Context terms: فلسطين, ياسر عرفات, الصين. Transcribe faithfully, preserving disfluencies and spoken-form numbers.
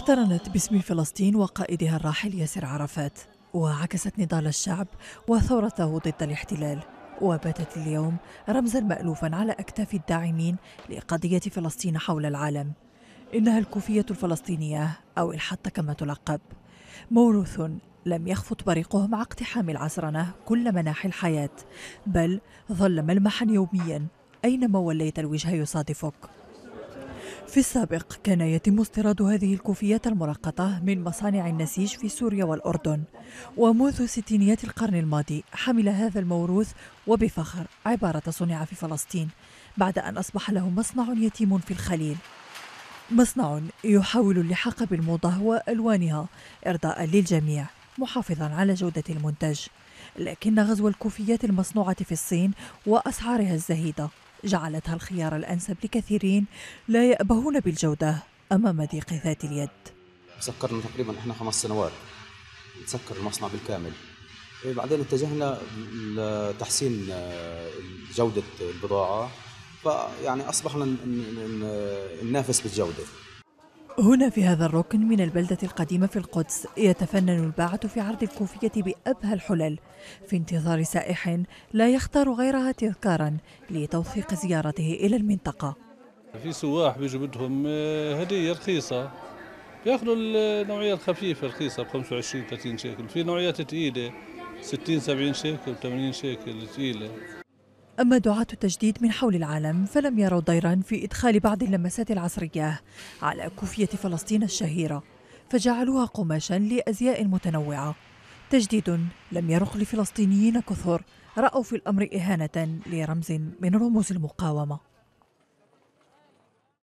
اقترنت باسم فلسطين وقائدها الراحل ياسر عرفات، وعكست نضال الشعب وثورته ضد الاحتلال، وباتت اليوم رمزاً مألوفاً على أكتاف الداعمين لقضية فلسطين حول العالم. إنها الكوفية الفلسطينية أو الحتة كما تلقب، موروث لم يخفت بريقه مع اقتحام العصرنة كل مناحي الحياة، بل ظل ملمحاً يومياً أينما وليت الوجه يصادفك. في السابق كان يتم استيراد هذه الكوفيات المرقطة من مصانع النسيج في سوريا والأردن، ومنذ ستينيات القرن الماضي حمل هذا الموروث وبفخر عبارة صنع في فلسطين، بعد أن أصبح له مصنع يتيم في الخليل، مصنع يحاول اللحاق بالموضة وألوانها إرضاء للجميع محافظاً على جودة المنتج. لكن غزو الكوفيات المصنوعة في الصين وأسعارها الزهيدة جعلتها الخيار الأنسب لكثيرين لا يأبهون بالجودة أمام ضيق ذات اليد. سكرنا تقريباً إحنا خمس سنوات، تسكر المصنع بالكامل، بعدين اتجهنا لتحسين جودة البضاعة، فيعني أصبحنا ننافس بالجودة. هنا في هذا الركن من البلدة القديمة في القدس يتفنن الباعة في عرض الكوفية بأبهى الحلل في انتظار سائح لا يختار غيرها تذكارا لتوثيق زيارته إلى المنطقة. في سواح بيجوا بدهم هدية رخيصة، بياخذوا النوعية الخفيفة الرخيصة ب خمسة وعشرين ثلاثين شيكل، في نوعيات ثقيلة ستين سبعين شيكل ثمانين شيكل ثقيلة. أما دعاة التجديد من حول العالم فلم يروا ضيراً في إدخال بعض اللمسات العصرية على كوفية فلسطين الشهيرة، فجعلوها قماشاً لأزياء متنوعة. تجديد لم يرق لفلسطينيين كثر رأوا في الأمر إهانة لرمز من رموز المقاومة.